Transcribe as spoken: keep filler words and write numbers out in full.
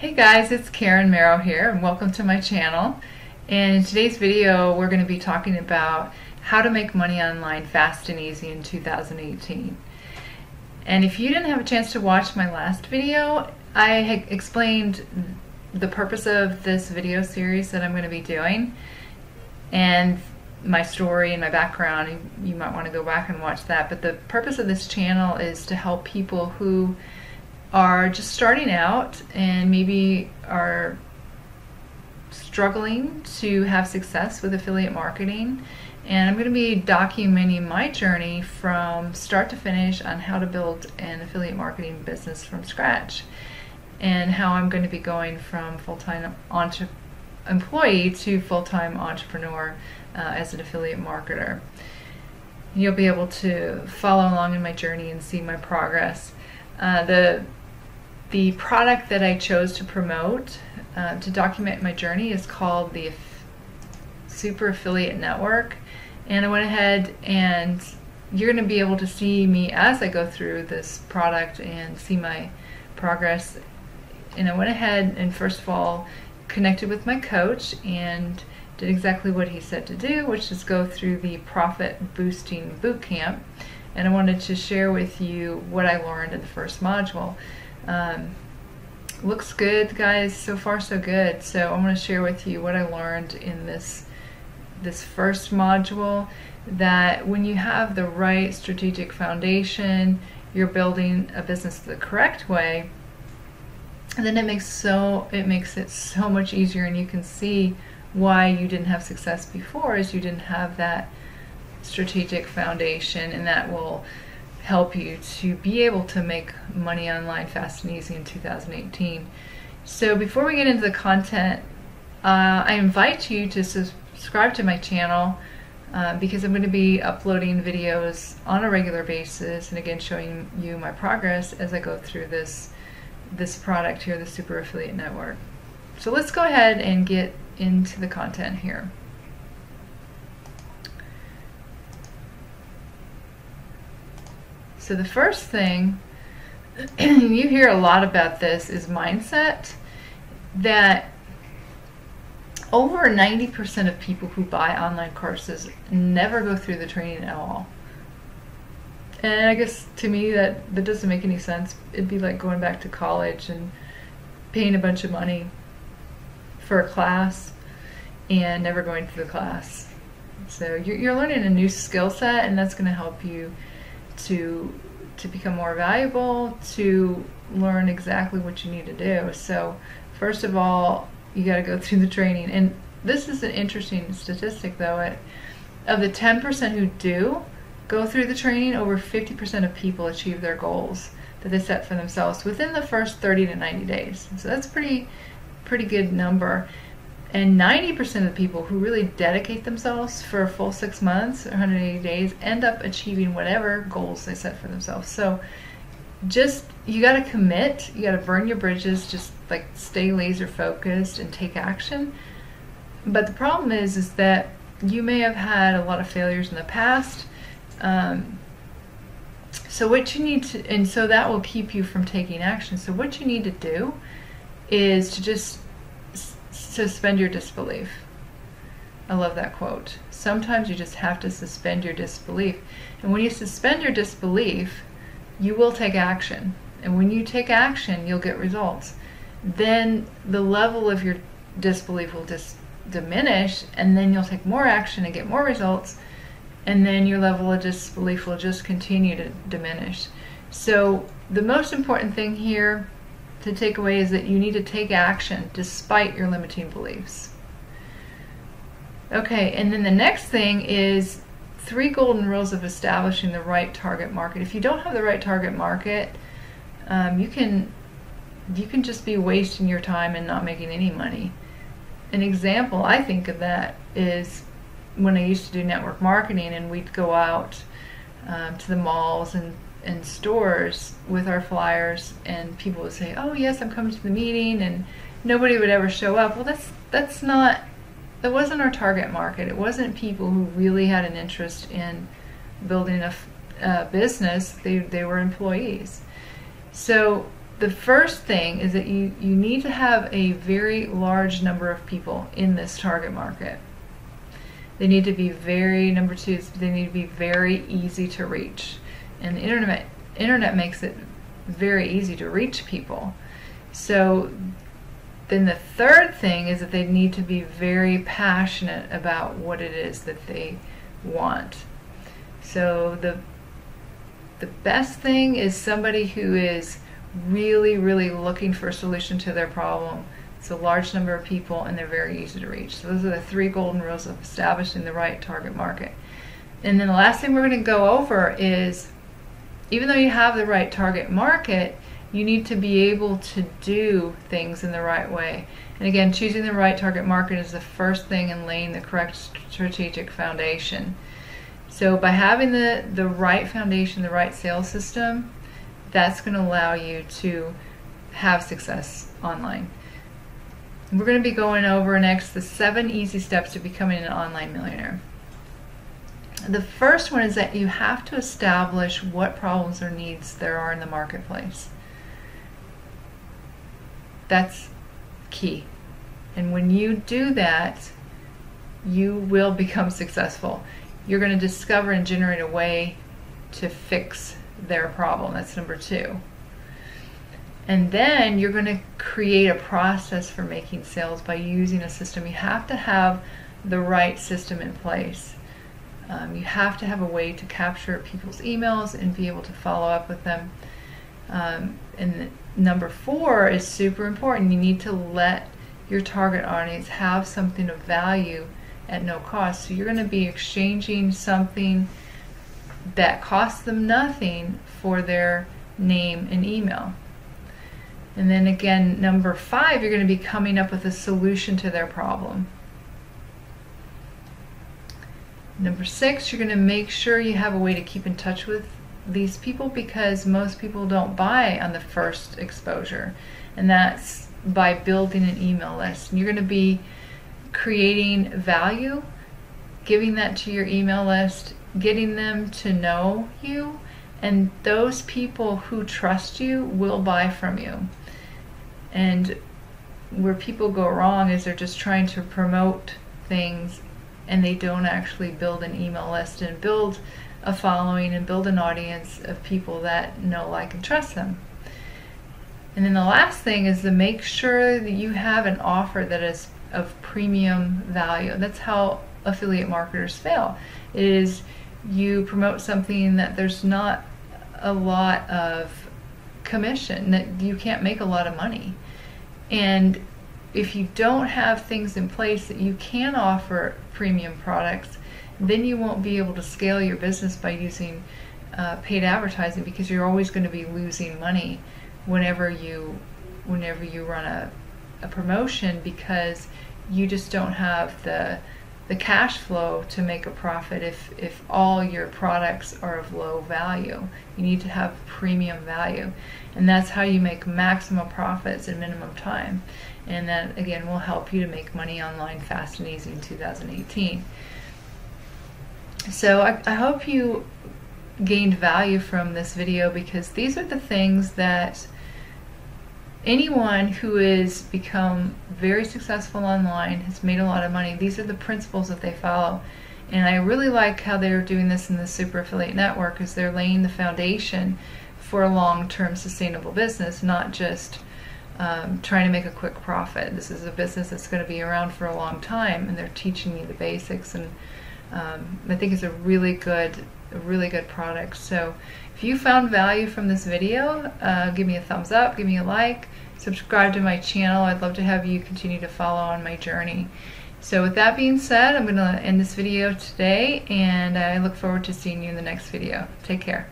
Hey guys, it's Karen Merrow here and welcome to my channel. And in today's video we're going to be talking about how to make money online fast and easy in two thousand eighteen. And if you didn't have a chance to watch my last video, I had explained the purpose of this video series that I'm going to be doing and my story and my background. You might want to go back and watch that, but the purpose of this channel is to help people who are just starting out and maybe are struggling to have success with affiliate marketing. And I'm going to be documenting my journey from start to finish on how to build an affiliate marketing business from scratch and how I'm going to be going from full-time entre- employee to full-time entrepreneur uh, as an affiliate marketer. You'll be able to follow along in my journey and see my progress. Uh, the The product that I chose to promote uh, to document my journey is called the Super Affiliate Network, and I went ahead and you're going to be able to see me as I go through this product and see my progress. And I went ahead and first of all connected with my coach and did exactly what he said to do, which is go through the Profit Boosting Bootcamp, and I wanted to share with you what I learned in the first module. Um, looks good, guys. So far, so good. So I'm going to share with you what I learned in this this first module. That when you have the right strategic foundation, you're building a business the correct way, and then it makes so it makes it so much easier. And you can see why you didn't have success before, is you didn't have that strategic foundation, and that will help you to be able to make money online fast and easy in two thousand eighteen. So before we get into the content, uh, I invite you to subscribe to my channel uh, because I'm going to be uploading videos on a regular basis and again showing you my progress as I go through this this product here, the Super Affiliate Network. So let's go ahead and get into the content here. So the first thing, you hear a lot about this, is mindset. That over ninety percent of people who buy online courses never go through the training at all. And I guess to me that, that doesn't make any sense. It'd be like going back to college and paying a bunch of money for a class and never going through the class. So you're, you're learning a new skill set, and that's going to help you to to become more valuable, to learn exactly what you need to do. So first of all, you got to go through the training. And this is an interesting statistic though. It, of the ten percent who do go through the training, over fifty percent of people achieve their goals that they set for themselves within the first thirty to ninety days. So that's pretty pretty good number. And ninety percent of the people who really dedicate themselves for a full six months, one hundred eighty days, end up achieving whatever goals they set for themselves. So just, you gotta commit, you gotta burn your bridges, just like stay laser focused and take action. But the problem is, is that you may have had a lot of failures in the past. Um, so what you need to, and so that will keep you from taking action. So what you need to do is to just suspend your disbelief. I love that quote. Sometimes you just have to suspend your disbelief. And when you suspend your disbelief, you will take action. And when you take action, you'll get results. Then the level of your disbelief will just diminish, and then you'll take more action and get more results, and then your level of disbelief will just continue to diminish. So the most important thing here to take away is that you need to take action despite your limiting beliefs. Okay, and then the next thing is three golden rules of establishing the right target market. If you don't have the right target market, um, you can you can just be wasting your time and not making any money. An example I think of that is when I used to do network marketing, and we'd go out um, to the malls and in stores with our flyers, and people would say, "Oh yes, I'm coming to the meeting," and nobody would ever show up. Well, that's that's not that wasn't our target market. It wasn't people who really had an interest in building a uh, business. They they were employees. So the first thing is that you, you need to have a very large number of people in this target market. They need to be very, number two, they need to be very easy to reach. And the internet, internet makes it very easy to reach people. So then the third thing is that they need to be very passionate about what it is that they want. So the, the best thing is somebody who is really, really looking for a solution to their problem. It's a large number of people and they're very easy to reach. So those are the three golden rules of establishing the right target market. And then the last thing we're going to go over is, even though you have the right target market, you need to be able to do things in the right way. And again, choosing the right target market is the first thing in laying the correct strategic foundation. So by having the, the right foundation, the right sales system, that's going to allow you to have success online. We're going to be going over next the seven easy steps to becoming an online millionaire. The first one is that you have to establish what problems or needs there are in the marketplace. That's key. And when you do that, you will become successful. You're going to discover and generate a way to fix their problem. That's number two. And then you're going to create a process for making sales by using a system. You have to have the right system in place. Um, you have to have a way to capture people's emails and be able to follow up with them. Um, and number four is super important. You need to let your target audience have something of value at no cost. So you're going to be exchanging something that costs them nothing for their name and email. And then again, number five, you're going to be coming up with a solution to their problem. Number six, you're going to make sure you have a way to keep in touch with these people, because most people don't buy on the first exposure, and that's by building an email list. And you're going to be creating value, giving that to your email list, getting them to know you, and those people who trust you will buy from you. And where people go wrong is they're just trying to promote things and they don't actually build an email list and build a following and build an audience of people that know, like, and trust them. And then the last thing is to make sure that you have an offer that is of premium value. That's how affiliate marketers fail, is you promote something that there's not a lot of commission, that you can't make a lot of money. And if you don't have things in place that you can offer premium products, then you won't be able to scale your business by using uh, paid advertising, because you're always going to be losing money whenever you whenever you run a, a promotion, because you just don't have the the cash flow to make a profit if, if all your products are of low value. You need to have premium value, and that's how you make maximum profits in minimum time. And that, again, will help you to make money online fast and easy in two thousand eighteen. So I, I hope you gained value from this video, because these are the things that anyone who has become very successful online, has made a lot of money, these are the principles that they follow. And I really like how they're doing this in the Super Affiliate Network, is they're laying the foundation for a long-term sustainable business, not just um, trying to make a quick profit. This is a business that's going to be around for a long time, and they're teaching you the basics. And um, I think it's a really good a really good product. So if you found value from this video, uh, give me a thumbs up, give me a like, subscribe to my channel. I'd love to have you continue to follow on my journey. So with that being said, I'm going to end this video today, and I look forward to seeing you in the next video. Take care.